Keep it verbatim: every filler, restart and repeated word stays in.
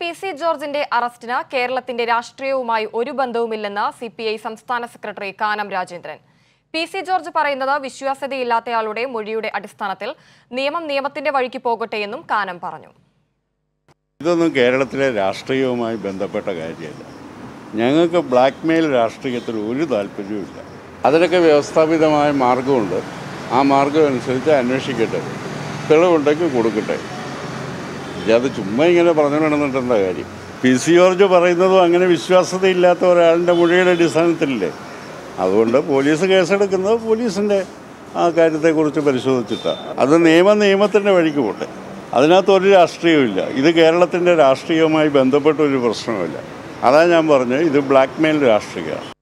P C ജോർജിന്റെ അറസ്റ്റിന് കേരളത്തിന്റെ രാഷ്ട്രീയവുമായി ഒരു ബന്ധവുമില്ലെന്ന് സി പി ഐ സംസ്ഥാന secretary Kanam Rajendran. P C George പറയുന്നത് വിശ്വാസ്യതയില്ലാത്തയാളുടെ മൊഴിയുടെ അടിസ്ഥാനത്തിൽ നിയമം നിയമത്തിന്റെ വഴിക്ക് പോകട്ടെയെന്നും കാനം പറഞ്ഞു. ഇതൊന്നും കേരളത്തിലെ രാഷ്ട്രീയവുമായി ബന്ധപ്പെട്ട കാര്യമല്ല. ഞങ്ങൾക്ക് ബ്ലാക്ക് മെയിൽ രാഷ്ട്രീയത്തിൽ ഒരു താല്പര്യവുമില്ല. അതിനൊക്കെ വ്യവസ്ഥാപിതമായ മാർഗമുണ്ട്. ആ മാർഗം അനുസരിച്ച് അന്വേഷിക്കട്ടെ, തെളിവുണ്ടെങ്കിൽ കൊടുക്കട്ടെ. അത് ചുമ്മാ ഇങ്ങനെ പറഞ്ഞു വേണമെന്നുണ്ടെന്ന കാര്യം. പി സി ജോർജ് പറയുന്നതും അങ്ങനെ വിശ്വാസ്യതയില്ലാത്ത ഒരാളിൻ്റെ മൊഴിയുടെ അടിസ്ഥാനത്തിലല്ലേ. അതുകൊണ്ട് പോലീസ് കേസെടുക്കുന്നത് പോലീസിൻ്റെ ആ കാര്യത്തെക്കുറിച്ച് പരിശോധിച്ചിട്ടാണ്. അത് നിയമം നിയമത്തിൻ്റെ വഴിക്ക് പോട്ടെ, അതിനകത്ത് ഒരു രാഷ്ട്രീയമില്ല. ഇത് കേരളത്തിൻ്റെ രാഷ്ട്രീയവുമായി ബന്ധപ്പെട്ട ഒരു പ്രശ്നമില്ല. അതാണ് ഞാൻ പറഞ്ഞത്, ഇത് ബ്ലാക്ക് മെയിൽ രാഷ്ട്രീയമാണ്.